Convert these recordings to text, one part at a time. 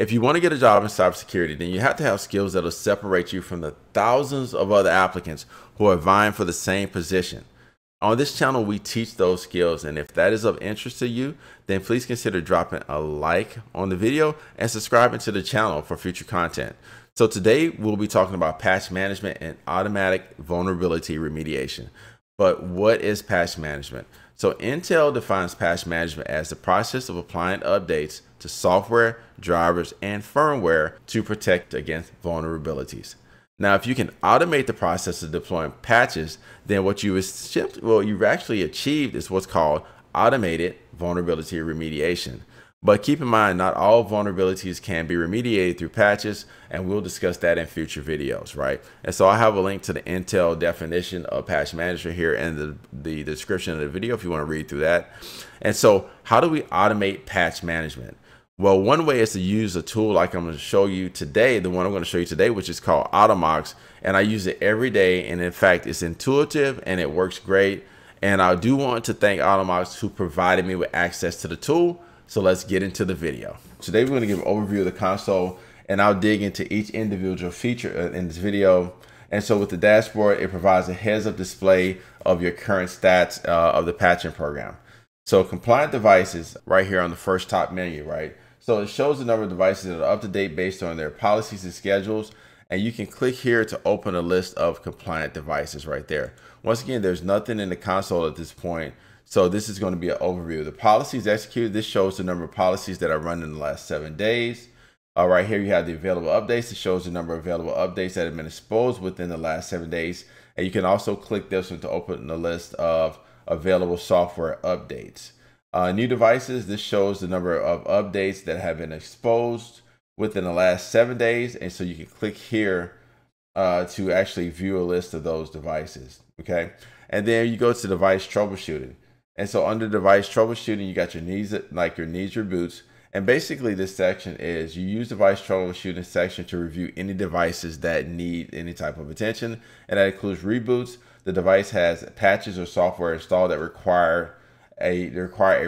If you want to get a job in cybersecurity, then you have to have skills that will separate you from the thousands of other applicants who are vying for the same position. On this channel, we teach those skills, and if that is of interest to you, then please consider dropping a like on the video and subscribing to the channel for future content. So today we'll be talking about patch management and automatic vulnerability remediation. But what is patch management? So Intel defines patch management as the process of applying updates to software, drivers, and firmware to protect against vulnerabilities. Now, if you can automate the process of deploying patches, then what you've actually achieved is what's called automated vulnerability remediation. But keep in mind, not all vulnerabilities can be remediated through patches, and we'll discuss that in future videos, right? And so I have a link to the Intel definition of patch management here in the description of the video if you want to read through that. And so how do we automate patch management? Well, one way is to use a tool like I'm going to show you today, the one I'm going to show you today, which is called Automox. And I use it every day. And in fact, it's intuitive and it works great. And I do want to thank Automox who provided me with access to the tool. So let's get into the video. Today, we're going to give an overview of the console and I'll dig into each individual feature in this video. And so with the dashboard, it provides a heads up display of your current stats of the patching program. So compliant devices right here on the first top menu, right? So it shows the number of devices that are up to date based on their policies and schedules. And you can click here to open a list of compliant devices right there. Once again, there's nothing in the console at this point. So this is going to be an overview of the policies executed. This shows the number of policies that are run in the last 7 days. Right here, you have the available updates. It shows the number of available updates that have been exposed within the last 7 days. And you can also click this one to open the list of available software updates. New devices, this shows the number of updates that have been exposed within the last 7 days. And so you can click here to actually view a list of those devices, okay? And then you go to device troubleshooting. And so under device troubleshooting, you got your needs, like your needs, your boots. And basically this section is you use device troubleshooting section to review any devices that need any type of attention. And that includes reboots. The device has patches or software installed that require a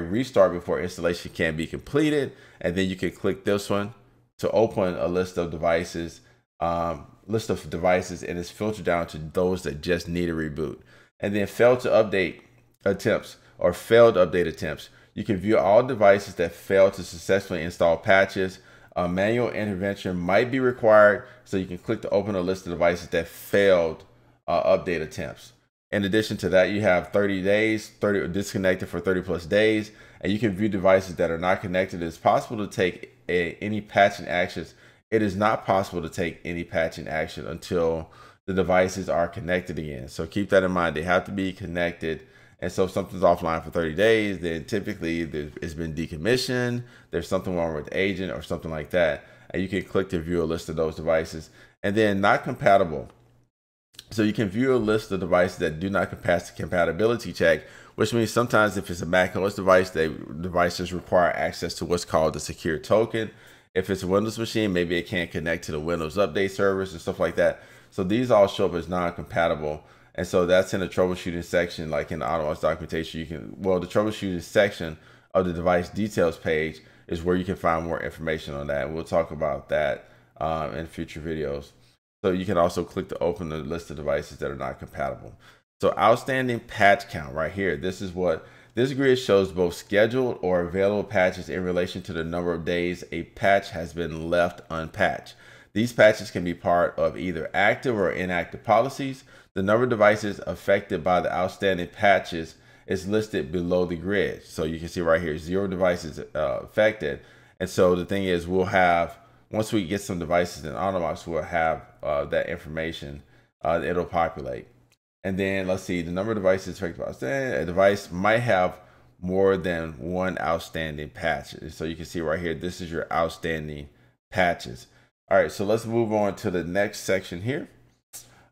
restart before installation can be completed. And then you can click this one to open a list of devices, and it's filtered down to those that just need a reboot. And then failed to update attempts or failed update attempts. You can view all devices that failed to successfully install patches. Manual intervention might be required. So you can click to open a list of devices that failed update attempts. In addition to that, you have 30 days, disconnected for 30 plus days, and you can view devices that are not connected. It's possible to take any patching actions. It is not possible to take any patching action until the devices are connected again. So keep that in mind, they have to be connected. And so if something's offline for 30 days, then typically it's been decommissioned, there's something wrong with the agent or something like that. And you can click to view a list of those devices. And then not compatible. So you can view a list of devices that do not pass the compatibility check, which means sometimes if it's a Mac OS device, devices require access to what's called the secure token. If it's a Windows machine, maybe it can't connect to the Windows update servers and stuff like that. So these all show up as non-compatible. And so that's in the troubleshooting section, like in the Automox documentation, you can, well, the troubleshooting section of the device details page is where you can find more information on that. And we'll talk about that in future videos. So you can also click to open the list of devices that are not compatible. So outstanding patch count right here. This is what this grid shows, both scheduled or available patches in relation to the number of days a patch has been left unpatched. These patches can be part of either active or inactive policies. The number of devices affected by the outstanding patches is listed below the grid. So you can see right here, 0 devices affected. And so the thing is, we'll have, once we get some devices in Automox, we'll have that information, it'll populate. And then let's see, the number of devices affected by outstanding, a device might have more than one outstanding patch. And so you can see right here, this is your outstanding patches. All right, so let's move on to the next section here.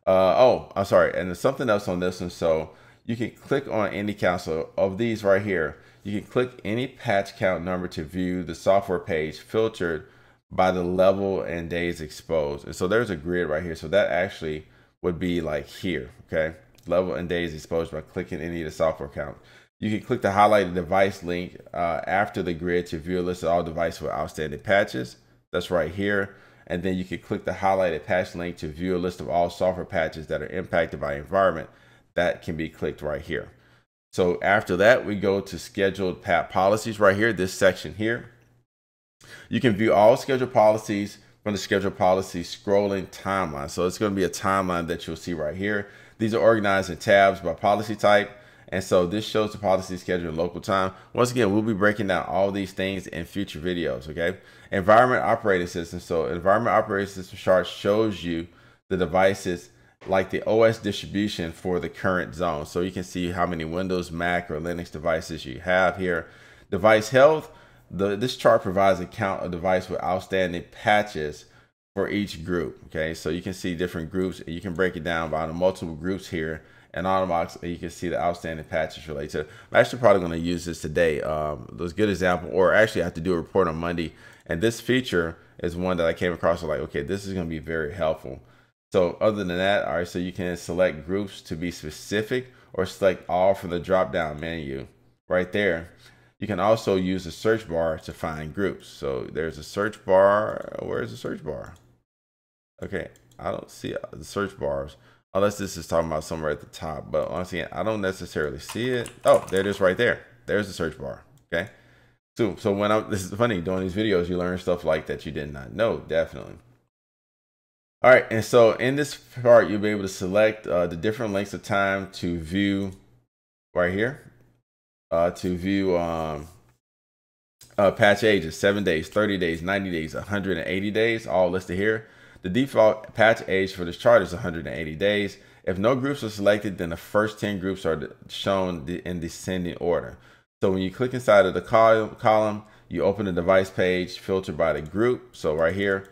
Oh, I'm sorry, and there's something else on this one. So you can click on any console of these right here. You can click any patch count number to view the software page filtered by the level and days exposed. And so there's a grid right here. So that actually would be like here, okay? Level and days exposed by clicking any of the software count. You can click the highlighted device link after the grid to view a list of all devices with outstanding patches. that's right here. And then you can click the highlighted patch link to view a list of all software patches that are impacted by environment. That can be clicked right here. So after that, we go to scheduled PAP policies right here, this section here. You can view all scheduled policies from the scheduled policy scrolling timeline. So it's going to be a timeline that you'll see right here. These are organized in tabs by policy type. And so this shows the policy schedule in local time. Once again, we'll be breaking down all these things in future videos, okay? Environment operating system. So environment operating system chart shows you the devices like the OS distribution for the current zone. So you can see how many Windows, Mac, or Linux devices you have here. Device health. This chart provides a count of device with outstanding patches for each group, okay? So you can see different groups, and you can break it down by the multiple groups here. And Automox, you can see the outstanding patches related to it. I'm actually probably going to use this today. That's a good example, or actually I have to do a report on Monday. And this feature is one that I came across, like, okay, this is going to be very helpful. So other than that, all right, so you can select groups to be specific or select all from the drop-down menu right there. You can also use the search bar to find groups. So there's a search bar. Where's the search bar? Okay, I don't see the search bars. Unless this is talking about somewhere at the top, but once again, I don't necessarily see it. Oh, there it is right there. There's the search bar, okay? So when this is funny, doing these videos, you learn stuff like that you did not know, definitely. All right, and so in this part, you'll be able to select the different lengths of time to view right here, patch ages, 7 days, 30 days, 90 days, 180 days, all listed here. The default patch age for this chart is 180 days. If no groups are selected, then the first 10 groups are shown in descending order. So when you click inside of the column, you open the device page, filter by the group. So right here,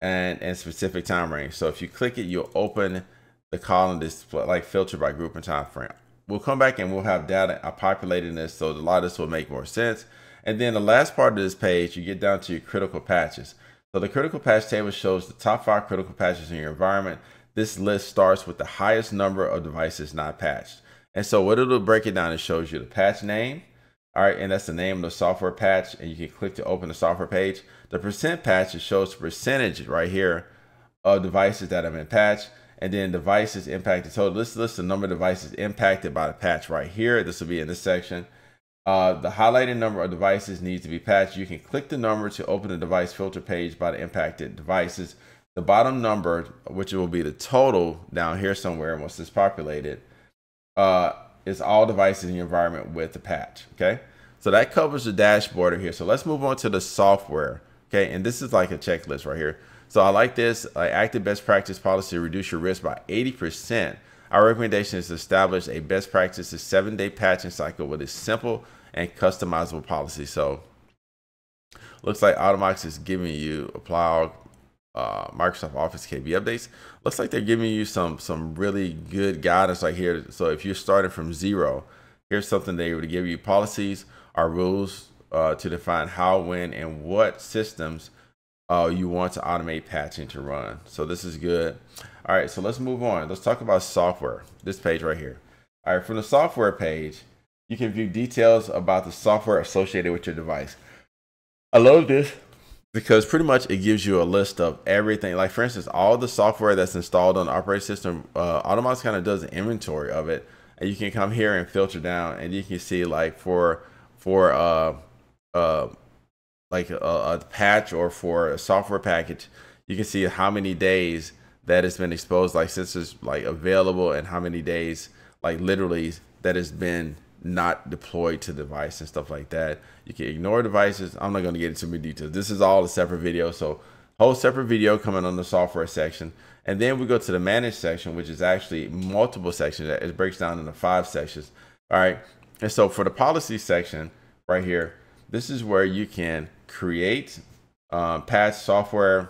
and specific time range. So if you click it, you'll open the column display, like filter by group and time frame. We'll come back and we'll have data populated in this, so a lot of this will make more sense. And then the last part of this page, you get down to your critical patches. So the critical patch table shows the top 5 critical patches in your environment. This list starts with the highest number of devices not patched. And so what it'll break it down, it shows you the patch name. All right, and that's the name of the software patch, and you can click to open the software page. The percent patch, it shows the percentage right here of devices that have been patched, and then devices impacted. So this lists the number of devices impacted by the patch right here. This will be in this section. The highlighted number of devices needs to be patched. You can click the number to open the device filter page by the impacted devices. The bottom number, which will be the total down here somewhere once it's populated, is all devices in your environment with the patch, okay? So that covers the dashboard here. So let's move on to the software, okay? And this is like a checklist right here. So I like this, active best practice policy to reduce your risk by 80%. Our recommendation is to establish a best practice to 7-day patching cycle with a simple and customizable policy. So looks like Automox is giving you apply all Microsoft Office KB updates. Looks like they're giving you some really good guidance right here. So if you're starting from zero, here's something they would give you. Policies are rules to define how, when, and what systems you want to automate patching to run. So this is good. All right, so let's move on. Let's talk about software, this page right here. All right, from the software page, you can view details about the software associated with your device. I love this because pretty much it gives you a list of everything. Like for instance, all the software that's installed on the operating system, Automox kind of does an inventory of it. And you can come here and filter down, and you can see like for a patch or for a software package, you can see how many days that it's been exposed, like since it's like available, and how many days, like literally, that has been not deployed to the device and stuff like that. You can ignore devices. I'm not going to get into many details. This is all a separate video. So whole separate video coming on the software section. And then we go to the managed section, which is actually multiple sections. It breaks down into 5 sections. All right. And so for the policy section right here, this is where you can create patch software.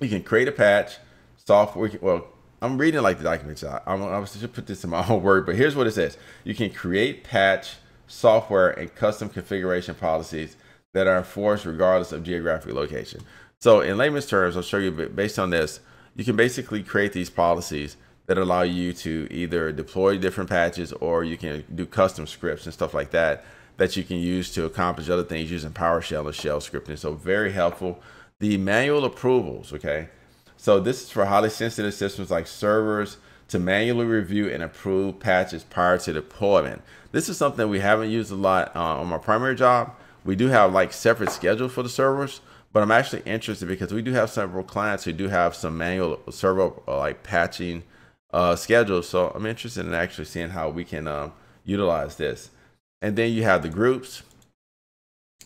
You can create a patch software. Well, I'm reading like the documents. I should put this in my own word, but here's what it says. You can create patch software and custom configuration policies that are enforced regardless of geographic location. So in layman's terms, I'll show you, but based on this, you can basically create these policies that allow you to either deploy different patches, or you can do custom scripts and stuff like that that you can use to accomplish other things using PowerShell or shell scripting. So very helpful. the manual approvals, okay? So this is for highly sensitive systems like servers to manually review and approve patches prior to deployment. This is something we haven't used a lot on my primary job. We do have like separate schedules for the servers, but I'm actually interested because we do have several clients who do have some manual server like patching schedules. So I'm interested in actually seeing how we can utilize this. And then you have the groups.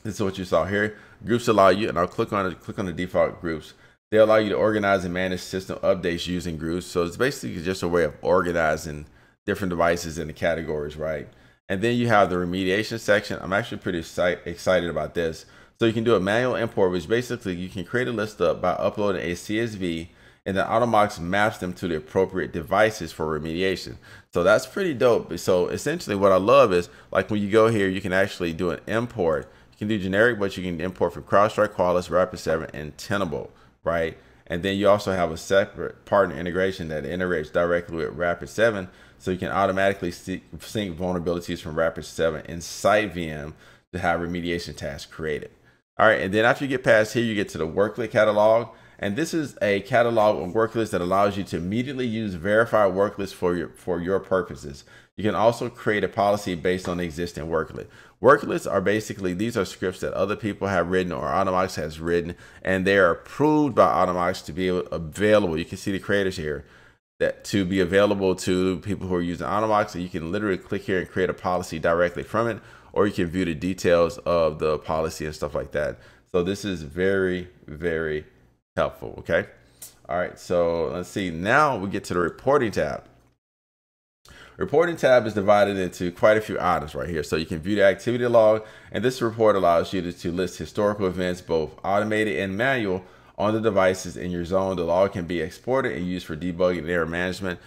This is what you saw here. Groups allow you, and I'll click on the default groups. They allow you to organize and manage system updates using groups. So it's basically just a way of organizing different devices into categories, right? And then you have the remediation section. I'm actually pretty excited about this. So you can do a manual import, which basically you can create a list up by uploading a CSV, and then Automox maps them to the appropriate devices for remediation. So that's pretty dope. So essentially what I love is, like, when you go here, you can actually do an import. You can do generic, but you can import from CrowdStrike, Qualys, Rapid7, and Tenable, right? And then you also have a separate partner integration that integrates directly with Rapid7, so you can automatically sync vulnerabilities from Rapid7 in Site VM to have remediation tasks created. All right, and then after you get past here, you get to the worklet catalog, and this is a catalog of worklets that allows you to immediately use verified worklets for your purposes. You can also create a policy based on the existing worklet. Worklets are basically, these are scripts that other people have written or Automox has written, and they are approved by Automox to be available. You can see the creators here, that to be available to people who are using Automox, and you can literally click here and create a policy directly from it, or you can view the details of the policy and stuff like that. So this is very, very helpful, okay? All right, so let's see, now we get to the reporting tab. Reporting tab is divided into quite a few items right here. So you can view the activity log, and this report allows you to list historical events, both automated and manual, on the devices in your zone. The log can be exported and used for debugging and error management.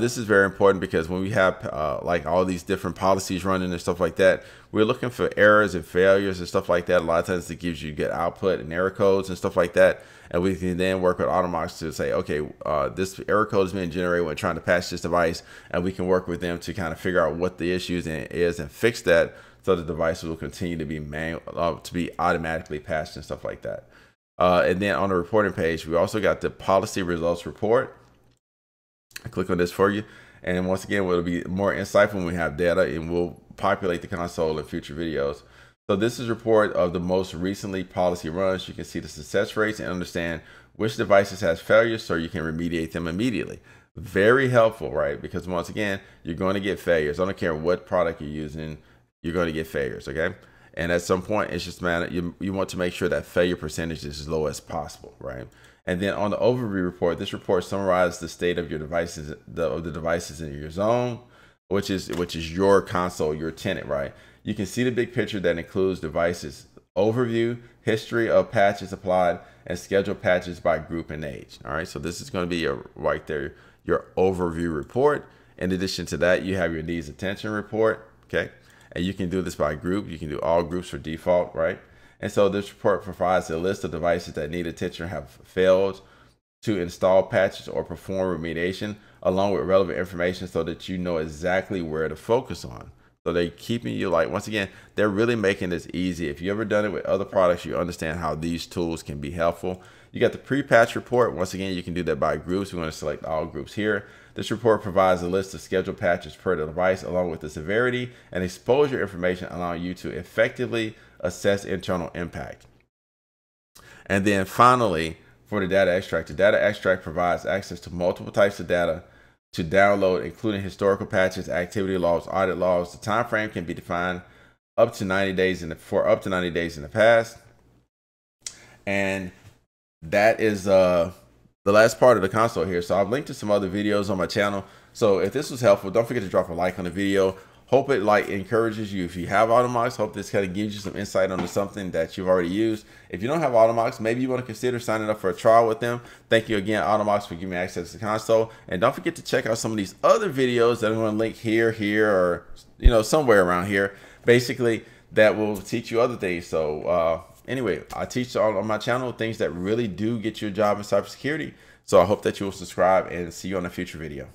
This is very important because when we have like all these different policies running and stuff like that, we're looking for errors and failures and stuff like that. A lot of times it gives you good output and error codes and stuff like that. And we can then work with Automox to say, okay, this error code is being generated when trying to patch this device. And we can work with them to kind of figure out what the issue is and fix that, so the device will continue to be manual, to be automatically patched and stuff like that. And then on the reporting page, we also got the policy results report. I click on this for you. And once again, it'll be more insightful when we have data, and we'll populate the console in future videos. So this is a report of the most recently policy runs. You can see the success rates and understand which devices has failures, so you can remediate them immediately. Very helpful, right? Because once again, you're going to get failures. I don't care what product you're using, you're going to get failures, okay? And at some point, it's just a matter, you want to make sure that failure percentage is as low as possible, right? And then on the overview report, this report summarizes the state of your devices, of the devices in your zone, which is your console, your tenant, right? You can see the big picture that includes devices overview, history of patches applied, and scheduled patches by group and age. All right, so this is going to be right there, your overview report. In addition to that, you have your needs attention report, okay? And you can do this by group. You can do all groups for default, right? And so this report provides a list of devices that need attention, have failed to install patches or perform remediation, along with relevant information, so that you know exactly where to focus on. So they're keeping you, like, once again, they're really making this easy. If you've ever done it with other products, you understand how these tools can be helpful. You got the pre-patch report. Once again, you can do that by groups. We're going to select all groups here. This report provides a list of scheduled patches per device, along with the severity and exposure information, allowing you to effectively assess internal impact. And then finally, for the data extract provides access to multiple types of data to download, including historical patches, activity logs, audit logs. The time frame can be defined up to 90 days in the past. And that is the last part of the console here. So I've linked to some other videos on my channel. So if this was helpful, don't forget to drop a like on the video. Hope it encourages you if you have Automox. Hope this kind of gives you some insight onto something that you've already used. If you don't have Automox, maybe you want to consider signing up for a trial with them. Thank you again, Automox, for giving me access to the console. And don't forget to check out some of these other videos that I'm going to link here, or, you know, somewhere around here. Basically, that will teach you other things. So anyway, I teach on my channel things that really do get your job in cybersecurity. So I hope that you will subscribe, and see you on a future video.